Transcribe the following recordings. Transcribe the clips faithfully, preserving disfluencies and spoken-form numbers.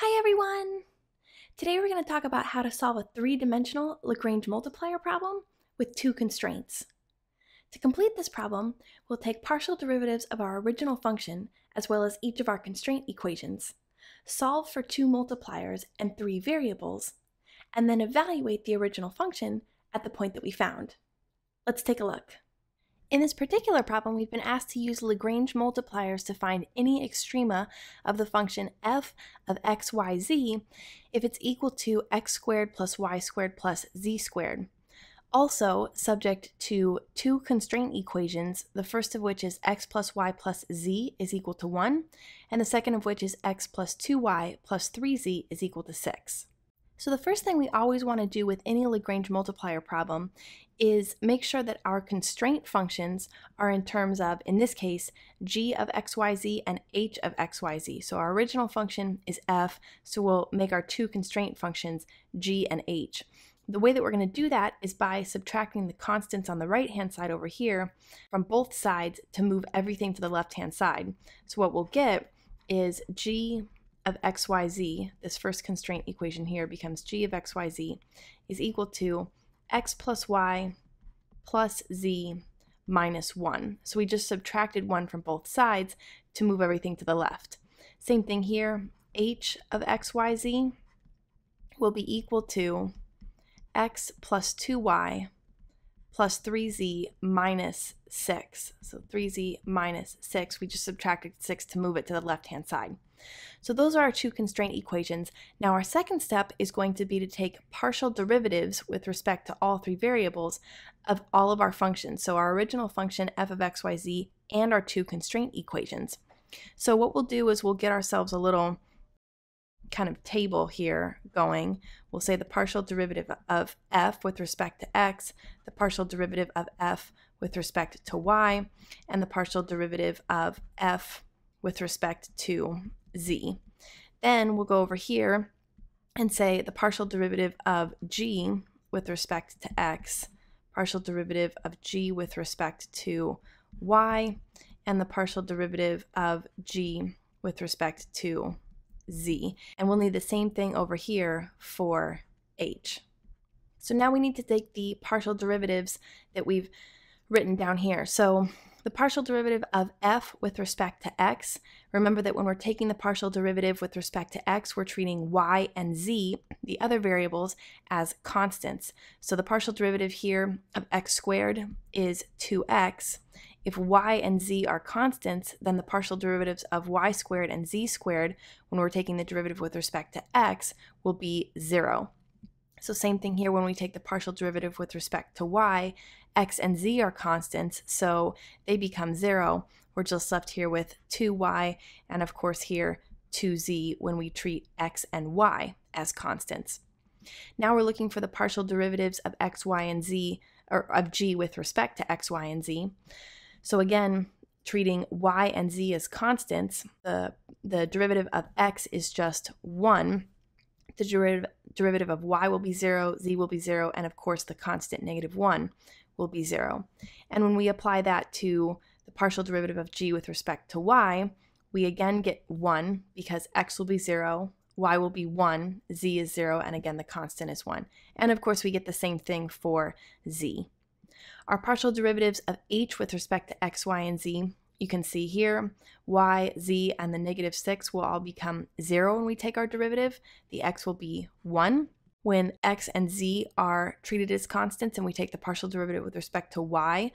Hi everyone! Today we're going to talk about how to solve a three-dimensional Lagrange multiplier problem with two constraints. To complete this problem, we'll take partial derivatives of our original function as well as each of our constraint equations, solve for two multipliers and three variables, and then evaluate the original function at the point that we found. Let's take a look. In this particular problem, we've been asked to use Lagrange multipliers to find any extrema of the function f of x, y, z if it's equal to x squared plus y squared plus z squared. Also subject to two constraint equations, the first of which is x plus y plus z is equal to one, and the second of which is x plus two y plus three z is equal to six. So the first thing we always want to do with any Lagrange multiplier problem is make sure that our constraint functions are in terms of, in this case, g of xyz and h of xyz. So our original function is f, so we'll make our two constraint functions g and h. The way that we're going to do that is by subtracting the constants on the right-hand side over here from both sides to move everything to the left-hand side. So what we'll get is g of xyz, this first constraint equation here becomes g of xyz is equal to x plus y plus z minus one. So we just subtracted one from both sides to move everything to the left. Same thing here, h of xyz will be equal to x plus two y plus three z minus six. So three z minus six, we just subtracted six to move it to the left-hand side. So those are our two constraint equations. Now our second step is going to be to take partial derivatives with respect to all three variables of all of our functions. So our original function f of x, y, z and our two constraint equations. So what we'll do is we'll get ourselves a little kind of table here going. We'll say the partial derivative of f with respect to x, the partial derivative of f with respect to y, and the partial derivative of f with respect to z. Then we'll go over here and say the partial derivative of g with respect to x, partial derivative of g with respect to y, and the partial derivative of g with respect to z. And we'll need the same thing over here for h. So now we need to take the partial derivatives that we've written down here. So the partial derivative of f with respect to x, remember that when we're taking the partial derivative with respect to x, we're treating y and z, the other variables, as constants. So the partial derivative here of x squared is two x. If y and z are constants, then the partial derivatives of y squared and z squared, when we're taking the derivative with respect to x, will be zero. So same thing here when we take the partial derivative with respect to y, x and z are constants, so they become zero. We're just left here with two y, and of course here two z when we treat x and y as constants. Now we're looking for the partial derivatives of x, y, and z, or of g with respect to x, y, and z. So again, treating y and z as constants, the, the derivative of x is just one. The derivative derivative of y will be zero, z will be zero, and of course the constant negative one will be zero. And when we apply that to the partial derivative of g with respect to y, we again get one because x will be zero, y will be one, z is zero, and again the constant is one. And of course we get the same thing for z. Our partial derivatives of h with respect to x, y, and z, you can see here, y, z, and the negative six will all become zero when we take our derivative. The x will be one. When x and z are treated as constants and we take the partial derivative with respect to y,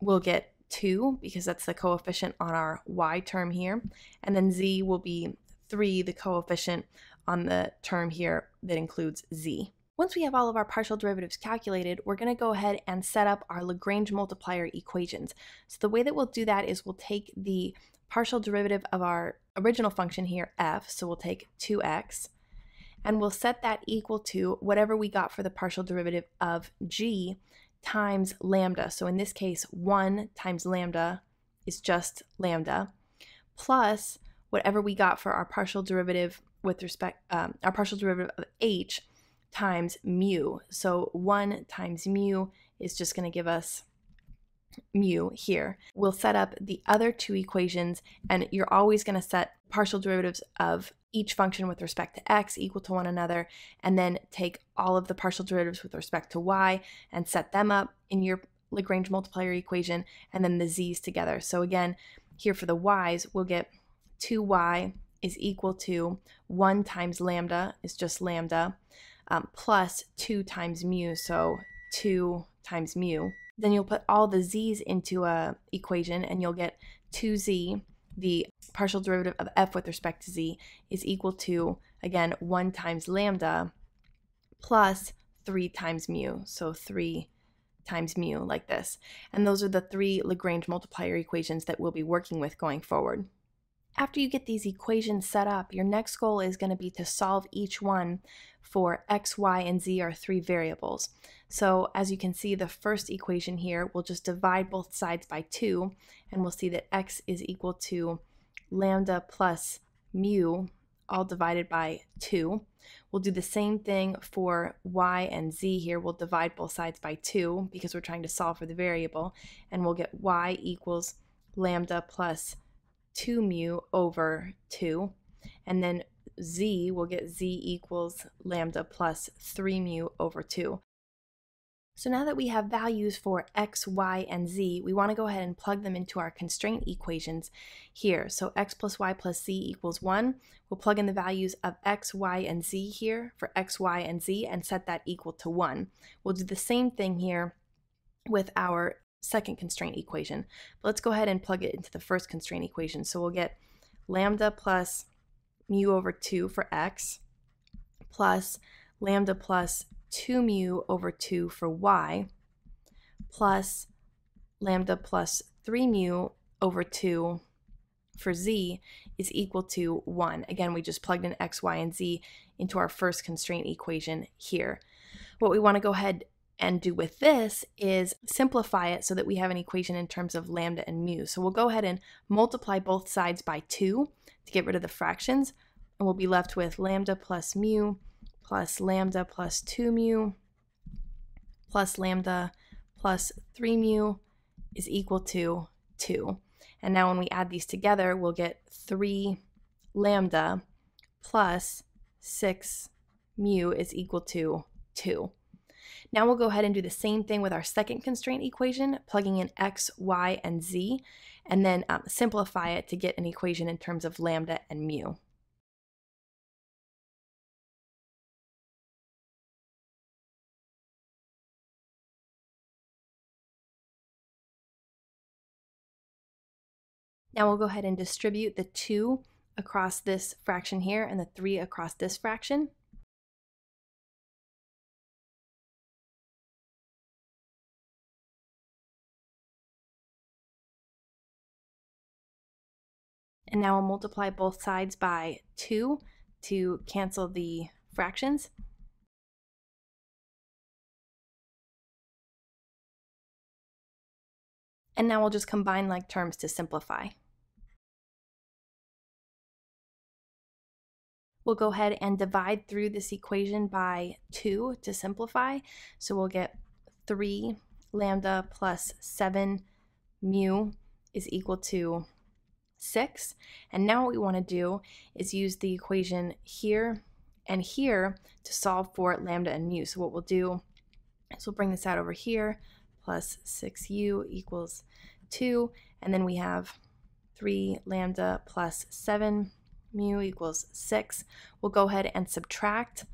we'll get two because that's the coefficient on our y term here. And then z will be three, the coefficient on the term here that includes z. Once we have all of our partial derivatives calculated, we're going to go ahead and set up our Lagrange multiplier equations. So the way that we'll do that is we'll take the partial derivative of our original function here, f, so we'll take two x, and we'll set that equal to whatever we got for the partial derivative of g times lambda. So in this case, one times lambda is just lambda, plus whatever we got for our partial derivative with respect, um, our partial derivative of h, times mu. So one times mu is just going to give us mu here. We'll set up the other two equations, and you're always going to set partial derivatives of each function with respect to x equal to one another, and then take all of the partial derivatives with respect to y and set them up in your Lagrange multiplier equation, and then the z's together. So again, here for the y's, we'll get two y is equal to one times lambda, is just lambda, um, plus two times mu, so two times mu. Then you'll put all the z's into a equation, and you'll get two z, the partial derivative of f with respect to z, is equal to, again, one times lambda plus three times mu, so three times mu, like this. And those are the three Lagrange multiplier equations that we'll be working with going forward. After you get these equations set up, your next goal is going to be to solve each one for x, y, and z are three variables. So as you can see, the first equation here, we'll just divide both sides by two, and we'll see that x is equal to lambda plus mu, all divided by two. We'll do the same thing for y and z here. We'll divide both sides by two because we're trying to solve for the variable, and we'll get y equals lambda plus two mu over two, and then z, we'll get z equals lambda plus three mu over two. So now that we have values for x, y, and z, we want to go ahead and plug them into our constraint equations here. So x plus y plus z equals one. We'll plug in the values of x, y, and z here for x, y, and z and set that equal to one. We'll do the same thing here with our second constraint equation. But let's go ahead and plug it into the first constraint equation. So we'll get lambda plus mu over two for x plus lambda plus two mu over two for y plus lambda plus three mu over two for z is equal to one. Again, we just plugged in x, y, and z into our first constraint equation here. What we want to go ahead and do with this is simplify it so that we have an equation in terms of lambda and mu. So we'll go ahead and multiply both sides by two to get rid of the fractions, and we'll be left with lambda plus mu plus lambda plus two mu plus lambda plus three mu is equal to two. And now when we add these together, we'll get three lambda plus six mu is equal to two. Now we'll go ahead and do the same thing with our second constraint equation, plugging in x, y, and z, and then um, simplify it to get an equation in terms of lambda and mu. Now we'll go ahead and distribute the two across this fraction here and the three across this fraction. And now we'll multiply both sides by two to cancel the fractions. And now we'll just combine like terms to simplify. We'll go ahead and divide through this equation by two to simplify. So we'll get three lambda plus seven mu is equal to six. And now what we want to do is use the equation here and here to solve for lambda and mu. So what we'll do is we'll bring this out over here, plus six u equals two, and then we have three lambda plus seven mu equals six. We'll go ahead and subtract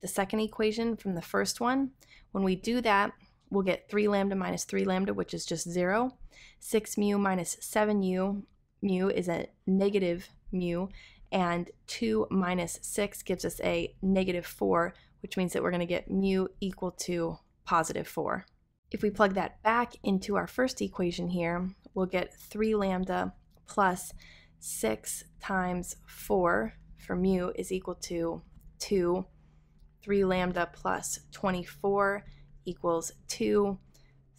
the second equation from the first one. When we do that, we'll get three lambda minus three lambda, which is just zero. six mu minus seven u, mu is a negative mu, and two minus six gives us a negative four, which means that we're going to get mu equal to positive four. If we plug that back into our first equation here, we'll get three lambda plus six times four for mu is equal to two. three lambda plus twenty-four equals two.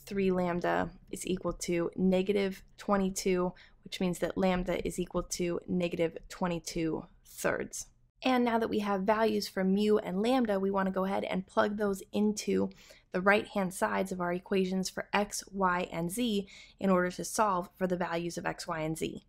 three lambda is equal to negative twenty-two, which means that lambda is equal to negative twenty-two thirds. And now that we have values for mu and lambda, we want to go ahead and plug those into the right-hand sides of our equations for x, y, and z in order to solve for the values of x, y, and z.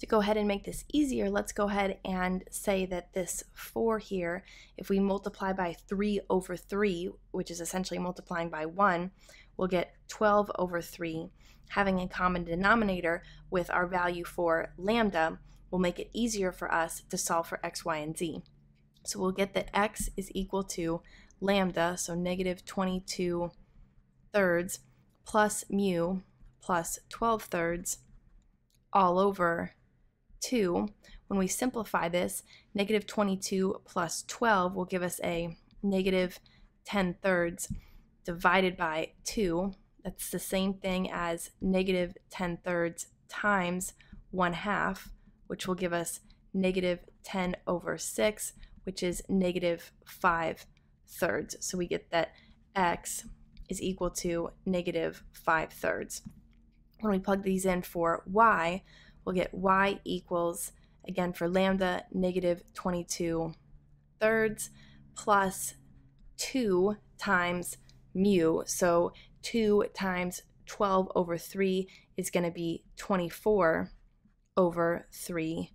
To go ahead and make this easier, let's go ahead and say that this four here, if we multiply by three over three, which is essentially multiplying by one, we'll get twelve over three. Having a common denominator with our value for lambda will make it easier for us to solve for x, y, and z. So we'll get that x is equal to lambda, so negative twenty-two thirds plus mu plus twelve thirds all over two. When we simplify this, negative twenty-two plus twelve will give us a negative ten thirds divided by two. That's the same thing as negative ten thirds times one half, which will give us negative ten over six, which is negative five thirds. So we get that x is equal to negative five thirds. When we plug these in for y, we'll get y equals, again for lambda, negative twenty-two thirds plus two times mu. So two times twelve over three is going to be twenty-four over three,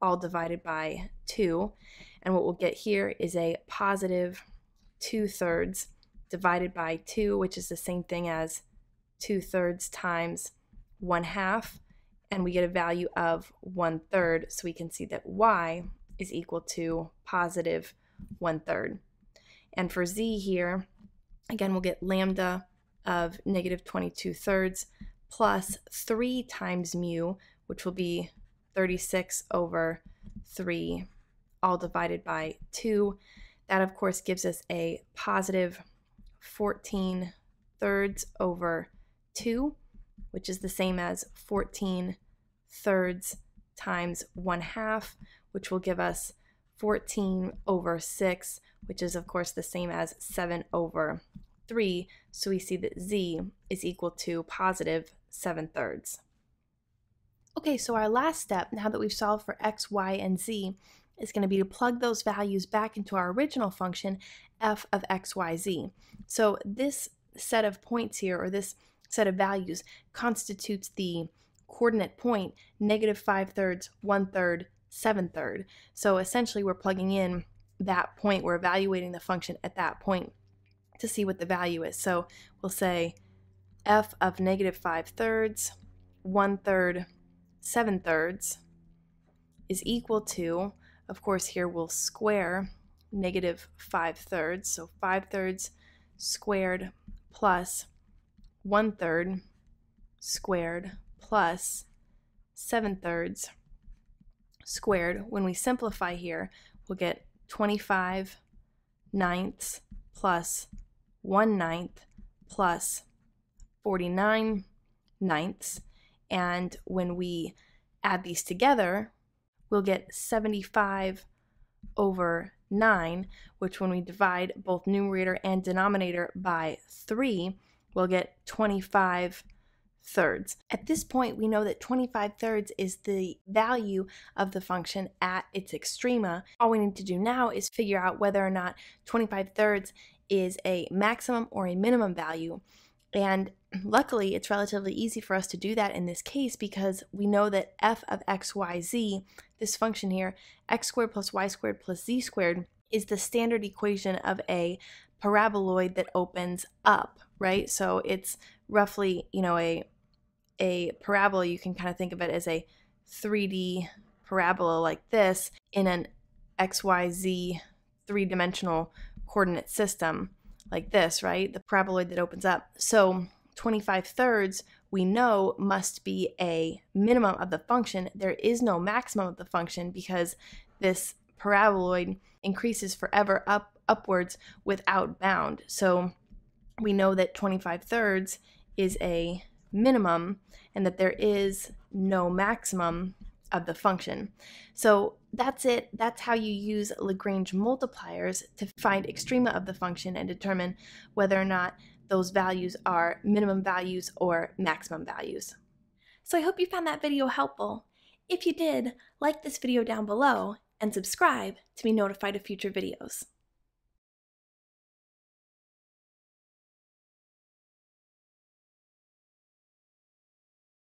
all divided by two. And what we'll get here is a positive two thirds divided by two, which is the same thing as two thirds times one half, and we get a value of one third, so we can see that y is equal to positive one third. And for z here, again, we'll get lambda of negative twenty-two thirds plus three times mu, which will be thirty-six over three, all divided by two. That, of course, gives us a positive fourteen thirds over two, which is the same as fourteen thirds times one half, which will give us fourteen over six, which is, of course, the same as seven over three. So we see that z is equal to positive seven thirds. Okay, so our last step, now that we've solved for x, y, and z, is going to be to plug those values back into our original function, f of x, y, z. So this set of points here, or this set of values, constitutes the coordinate point negative five thirds, one third, seven thirds. So essentially we're plugging in that point, we're evaluating the function at that point to see what the value is. So we'll say f of negative five thirds, one third, seven thirds is equal to, of course here we'll square negative five thirds, so five thirds squared plus one third squared plus seven thirds squared. When we simplify here, we'll get twenty-five ninths plus one ninth plus forty-nine ninths. And when we add these together, we'll get seventy-five over nine, which when we divide both numerator and denominator by three, we'll get twenty-five thirds. At this point, we know that twenty-five thirds is the value of the function at its extrema. All we need to do now is figure out whether or not twenty-five thirds is a maximum or a minimum value. And luckily, it's relatively easy for us to do that in this case because we know that f of x, y, z, this function here, x squared plus y squared plus z squared, is the standard equation of a paraboloid that opens up, right? So it's roughly, you know, a, a parabola. You can kind of think of it as a three D parabola like this in an x y z three-dimensional coordinate system like this, right? The paraboloid that opens up. So twenty-five thirds we know must be a minimum of the function. There is no maximum of the function because this paraboloid increases forever up upwards without bound. So we know that twenty-five thirds is a minimum and that there is no maximum of the function. So that's it. That's how you use Lagrange multipliers to find extrema of the function and determine whether or not those values are minimum values or maximum values. So I hope you found that video helpful. If you did, like this video down below and subscribe to be notified of future videos.